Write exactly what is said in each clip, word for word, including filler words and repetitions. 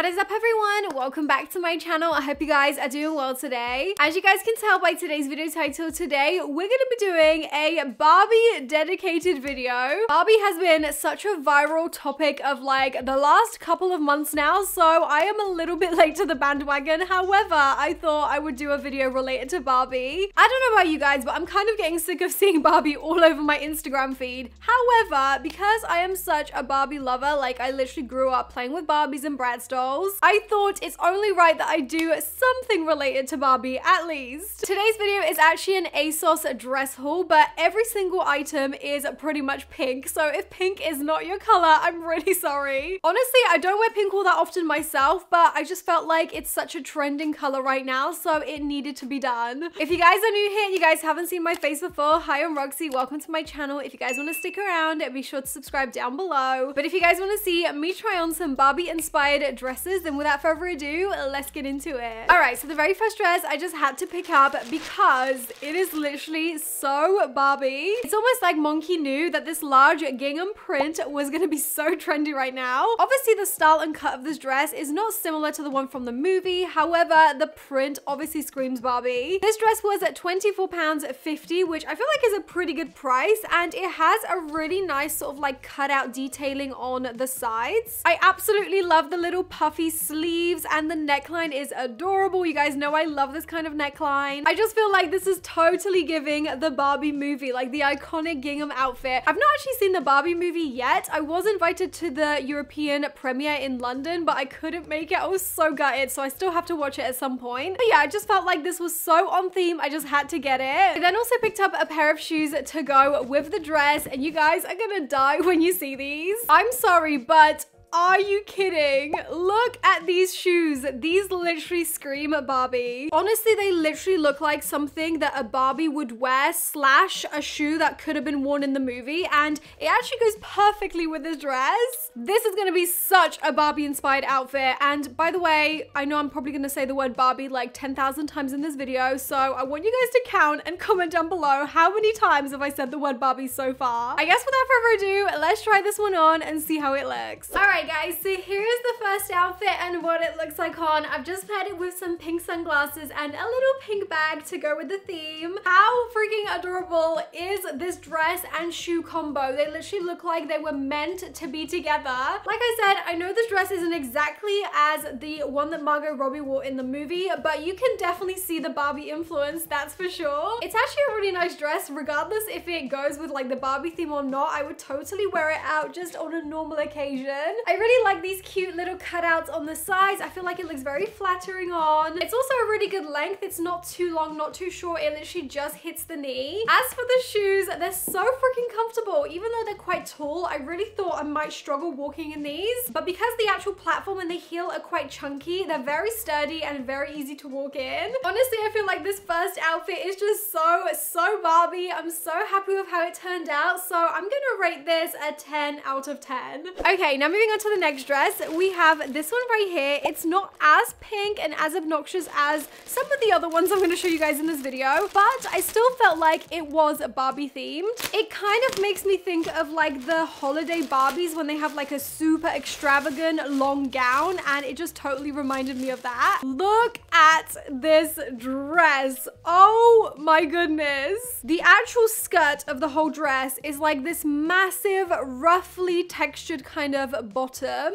What is up everyone? Welcome back to my channel. I hope you guys are doing well today. As you guys can tell by today's video title, today we're gonna be doing a Barbie dedicated video. Barbie has been such a viral topic of like the last couple of months now, so I am a little bit late to the bandwagon. However, I thought I would do a video related to Barbie. I don't know about you guys, but I'm kind of getting sick of seeing Barbie all over my Instagram feed. However, because I am such a Barbie lover, like I literally grew up playing with Barbies and Bratz dolls, I thought it's only right that I do something related to Barbie, at least. Today's video is actually an ASOS dress haul, but every single item is pretty much pink, so if pink is not your color, I'm really sorry. Honestly, I don't wear pink all that often myself, but I just felt like it's such a trending color right now, so it needed to be done. If you guys are new here, you guys haven't seen my face before, hi, I'm Roxy, welcome to my channel. If you guys want to stick around, be sure to subscribe down below. But if you guys want to see me try on some Barbie-inspired dresses, and without further ado, let's get into it. All right, so the very first dress I just had to pick up because it is literally so Barbie. It's almost like Monki knew that this large gingham print was gonna be so trendy right now. Obviously, the style and cut of this dress is not similar to the one from the movie. However, the print obviously screams Barbie. This dress was at twenty-four pounds fifty, which I feel like is a pretty good price, and it has a really nice sort of like cutout detailing on the sides. I absolutely love the little puffy sleeves, and the neckline is adorable. You guys know I love this kind of neckline. I just feel like this is totally giving the Barbie movie, like the iconic gingham outfit. I've not actually seen the Barbie movie yet. I was invited to the European premiere in London, but I couldn't make it. I was so gutted, so I still have to watch it at some point. But yeah, I just felt like this was so on theme. I just had to get it. I then also picked up a pair of shoes to go with the dress, and you guys are gonna die when you see these. I'm sorry, but are you kidding? Look at these shoes. These literally scream Barbie. Honestly, they literally look like something that a Barbie would wear slash a shoe that could have been worn in the movie, and it actually goes perfectly with this dress. This is gonna be such a Barbie-inspired outfit, and by the way, I know I'm probably gonna say the word Barbie like ten thousand times in this video, so I want you guys to count and comment down below how many times have I said the word Barbie so far. I guess without further ado, let's try this one on and see how it looks. All right. Guys, so here is the first outfit and what it looks like on. I've just paired it with some pink sunglasses and a little pink bag to go with the theme. How freaking adorable is this dress and shoe combo? They literally look like they were meant to be together. Like I said, I know this dress isn't exactly as the one that Margot Robbie wore in the movie, but you can definitely see the Barbie influence, that's for sure. It's actually a really nice dress, regardless if it goes with like the Barbie theme or not. I would totally wear it out just on a normal occasion. I really like these cute little cutouts on the sides. I feel like it looks very flattering on. It's also a really good length. It's not too long, not too short. It literally just hits the knee. As for the shoes, they're so freaking comfortable. Even though they're quite tall, I really thought I might struggle walking in these. But because the actual platform and the heel are quite chunky, they're very sturdy and very easy to walk in. Honestly, I feel like this first outfit is just so, so Barbie. I'm so happy with how it turned out. So I'm gonna rate this a ten out of ten. Okay, now moving on to the next dress, we have this one right here. It's not as pink and as obnoxious as some of the other ones I'm going to show you guys in this video, but I still felt like it was Barbie themed. It kind of makes me think of like the holiday Barbies when they have like a super extravagant long gown, and it just totally reminded me of that. Look at this dress. Oh my goodness. The actual skirt of the whole dress is like this massive, roughly textured kind of bottom.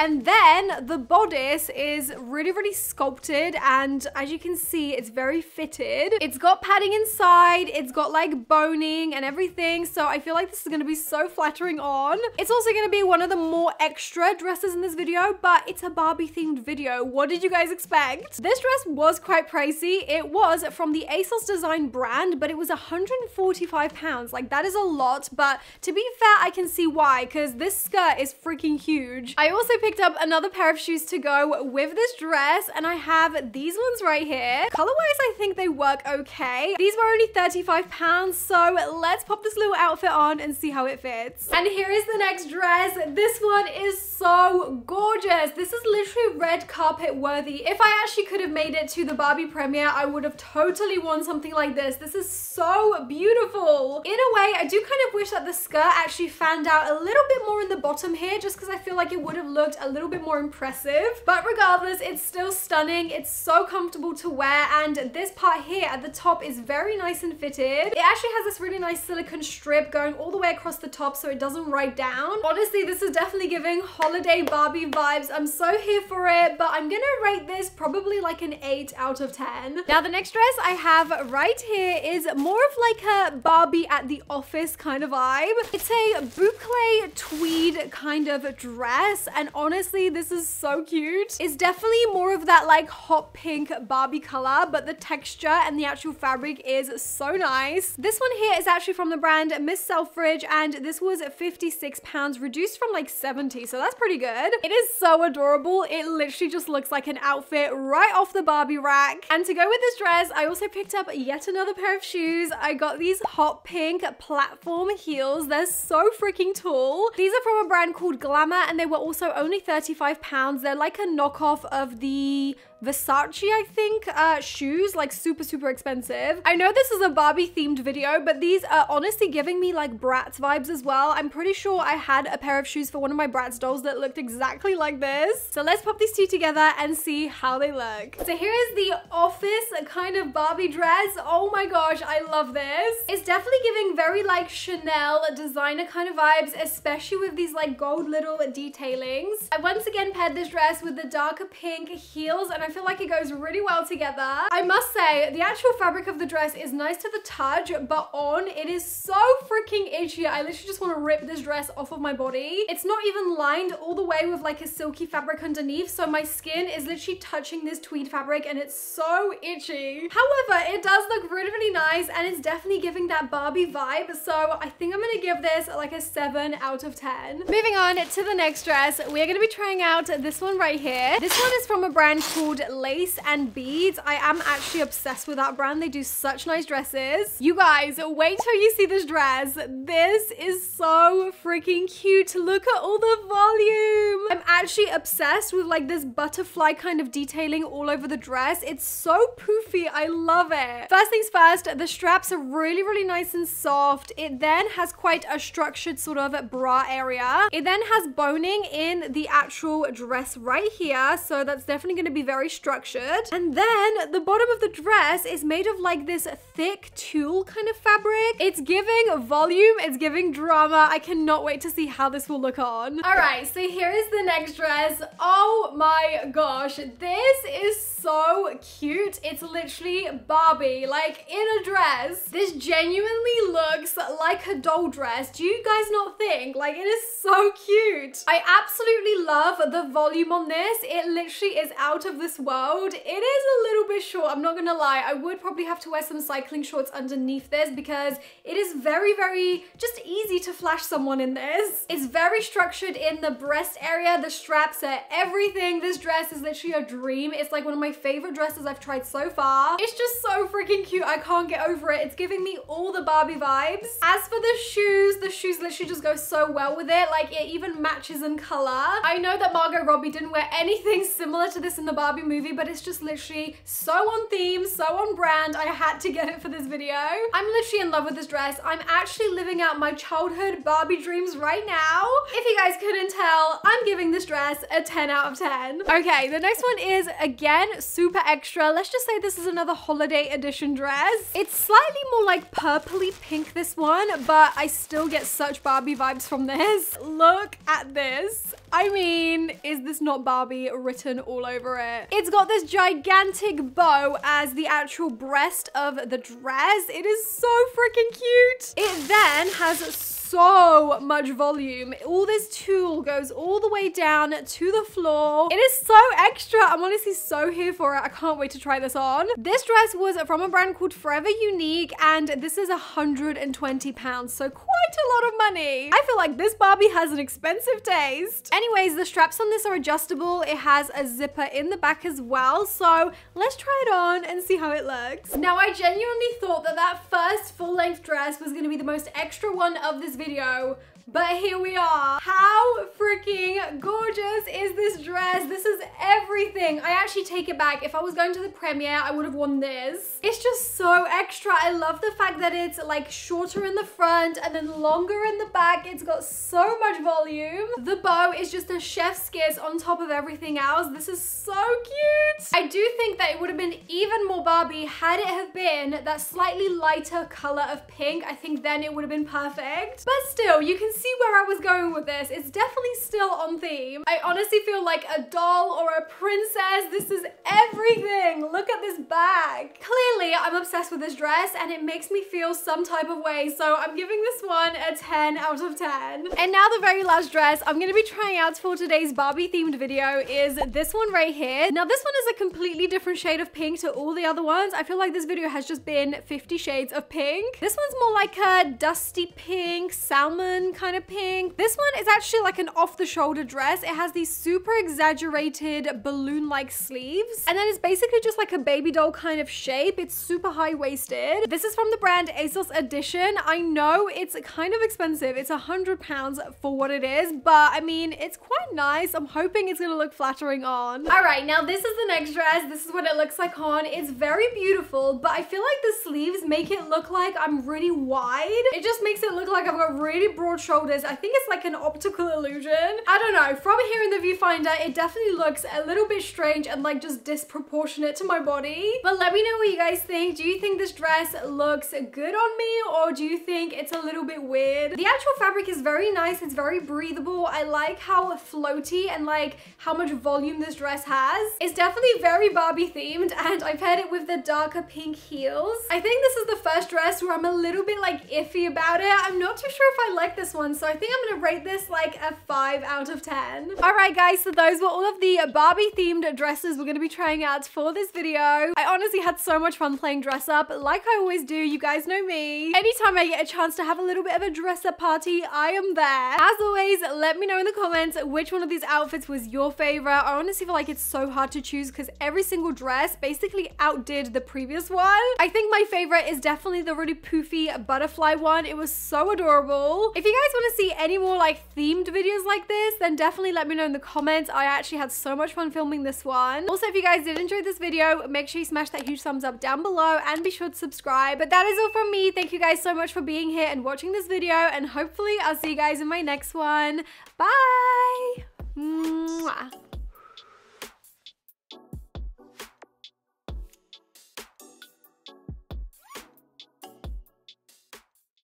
And then the bodice is really, really sculpted, and as you can see, it's very fitted. It's got padding inside, it's got like boning and everything, so I feel like this is gonna be so flattering on. It's also gonna be one of the more extra dresses in this video, but it's a Barbie themed video. What did you guys expect? This dress was quite pricey. It was from the ASOS Design brand, but it was one hundred forty-five pounds. Like, that is a lot, but to be fair, I can see why, because this skirt is freaking huge. I also picked up another pair of shoes to go with this dress, and I have these ones right here. Color-wise, I think they work okay. These were only thirty-five pounds, so let's pop this little outfit on and see how it fits. And here is the next dress. This one is so gorgeous. This is literally red carpet worthy. If I actually could have made it to the Barbie premiere, I would have totally worn something like this. This is so beautiful. In a way, I do kind of wish that the skirt actually fanned out a little bit more in the bottom here, just because I feel like it would have looked a little bit more impressive. But regardless, it's still stunning. It's so comfortable to wear, and this part here at the top is very nice and fitted. It actually has this really nice silicone strip going all the way across the top so it doesn't ride down. Honestly, this is definitely giving holiday Barbie vibes. I'm so here for it, but I'm gonna rate this probably like an eight out of ten. Now the next dress I have right here is more of like a Barbie at the office kind of vibe. It's a boucle tweed kind of dress, and honestly this is so cute. It's definitely more of that like hot pink Barbie color, but the texture and the actual fabric is so nice. This one here is actually from the brand Miss Selfridge, and this was fifty-six pounds, reduced from like seventy, so that's pretty good. It is so adorable. It literally just looks like an outfit right off the Barbie rack. And to go with this dress, I also picked up yet another pair of shoes. I got these hot pink platform heels. They're so freaking tall. These are from a brand called Glamour, and they were also only thirty-five pounds. They're like a knockoff of the Versace, I think, uh, shoes, like super, super expensive. I know this is a Barbie themed video, but these are honestly giving me like Bratz vibes as well. I'm pretty sure I had a pair of shoes for one of my Bratz dolls that looked exactly like this. So let's pop these two together and see how they look. So here is the office kind of Barbie dress. Oh my gosh, I love this. It's definitely giving very like Chanel designer kind of vibes, especially with these like gold little detailings. I once again paired this dress with the darker pink heels, and I I feel like it goes really well together. I must say, the actual fabric of the dress is nice to the touch, but on, it is so freaking itchy. I literally just want to rip this dress off of my body. It's not even lined all the way with like a silky fabric underneath, so my skin is literally touching this tweed fabric and it's so itchy. However, it does look really, really nice, and it's definitely giving that Barbie vibe, so I think I'm gonna give this like a seven out of ten. Moving on to the next dress, we are gonna be trying out this one right here. This one is from a brand called Lace and Beads. I am actually obsessed with that brand. They do such nice dresses. You guys, wait till you see this dress. This is so freaking cute. Look at all the volume. I'm actually obsessed with like this butterfly kind of detailing all over the dress. It's so poofy. I love it. First things first, the straps are really, really nice and soft. It then has quite a structured sort of bra area. It then has boning in the actual dress right here, so that's definitely going to be very structured. And then the bottom of the dress is made of like this thick tulle kind of fabric. It's giving volume, it's giving drama. I cannot wait to see how this will look on. All right, so here is the next dress. Oh my gosh, this is so cute. It's literally Barbie, like in a dress. This genuinely looks like a doll dress. Do you guys not think? Like, it is so cute. I absolutely love the volume on this. It literally is out of this world. It is a little bit short, I'm not gonna lie. I would probably have to wear some cycling shorts underneath this because it is very, very just easy to flash someone in this. It's very structured in the breast area, the straps are everything. This dress is literally a dream. It's like one of my favorite dresses I've tried so far. It's just so freaking cute. I can't get over it. It's giving me all the Barbie vibes. As for the shoes, the shoes literally just go so well with it. Like, it even matches in color. I know that Margot Robbie didn't wear anything similar to this in the Barbie movie, but it's just literally so on theme, so on brand. I had to get it for this video. I'm literally in love with this dress. I'm actually living out my childhood Barbie dreams right now. If you guys couldn't tell, I'm giving this dress a ten out of ten. Okay, the next one is, again, super extra. Let's just say this is another holiday edition dress. It's slightly more like purpley pink, this one, but I still get such Barbie vibes from this. Look at this. I mean, is this not Barbie written all over it? It's got this gigantic bow as the actual breast of the dress. It is so freaking cute. It then has so much volume. All this tulle goes all the way down to the floor. It is so extra. I'm honestly so here for it. I can't wait to try this on. This dress was from a brand called Forever Unique, and this is one hundred twenty pounds, so quite a lot of money. I feel like this Barbie has an expensive taste. Anyways, the straps on this are adjustable. It has a zipper in the back as well, so let's try it on and see how it looks. Now, I genuinely thought that that first full-length dress was going to be the most extra one of this video, but here we are. How freaking gorgeous is this dress? This is everything. I actually take it back. If I was going to the premiere, I would have worn this. It's just so extra. I love the fact that it's like shorter in the front and then longer in the back. It's got so much volume. The bow is just a chef's kiss on top of everything else. This is so cute. I do think that it would have been even more Barbie had it have been that slightly lighter color of pink. I think then it would have been perfect. But still, you can see where I was going with this. It's definitely still on theme. I honestly feel like a doll or a princess. This is everything. Look at this bag. Clearly, I'm obsessed with this dress and it makes me feel some type of way. So I'm giving this one a ten out of ten. And now the very last dress I'm gonna be trying out for today's Barbie themed video is this one right here. Now this one is a completely different shade of pink to all the other ones. I feel like this video has just been fifty shades of pink. This one's more like a dusty pink, salmon kind of pink. This one is actually like an off-the-shoulder dress. It has these super exaggerated balloon-like sleeves, and then it's basically just like a baby doll kind of shape. It's super high-waisted. This is from the brand ASOS Edition. I know it's kind of expensive. It's a hundred pounds for what it is, but I mean, it's quite nice. I'm hoping it's gonna look flattering on. All right, now this is the next dress. This is what it looks like on. It's very beautiful, but I feel like the sleeves make it look like I'm really wide. It just makes it look like I've got really broad shoulders. I think it's like an optical illusion. I don't know. From here in the viewfinder, it definitely looks a little bit strange and like just disproportionate to my body. But let me know what you guys think. Do you think this dress looks good on me, or do you think it's a little bit weird? The actual fabric is very nice. It's very breathable. I like how floaty and like how much volume this dress has. It's definitely very Barbie themed, and I paired it with the darker pink heels. I think this is the first dress where I'm a little bit like iffy about it. I'm not too sure if I like this one, so I think I'm gonna rate this like a five out of ten. All right guys, so those were all of the Barbie themed dresses we're gonna be trying out for this video. I honestly had so much fun playing dress up, like I always do. You guys know me. Anytime I get a chance to have a little bit of a dress up party, I am there. As always, let me know in the comments which one of these outfits was your favorite. I honestly feel like it's so hard to choose because every single dress basically outdid the previous one. I think my favorite is definitely the really poofy butterfly one. It was so adorable. If you guys want to see any more like themed videos like this, then definitely let me know in the comments. I actually had so much fun filming this one. Also, if you guys did enjoy this video, make sure you smash that huge thumbs up down below and be sure to subscribe. But that is all from me. Thank you guys so much for being here and watching this video, and hopefully I'll see you guys in my next one. Bye! Mwah.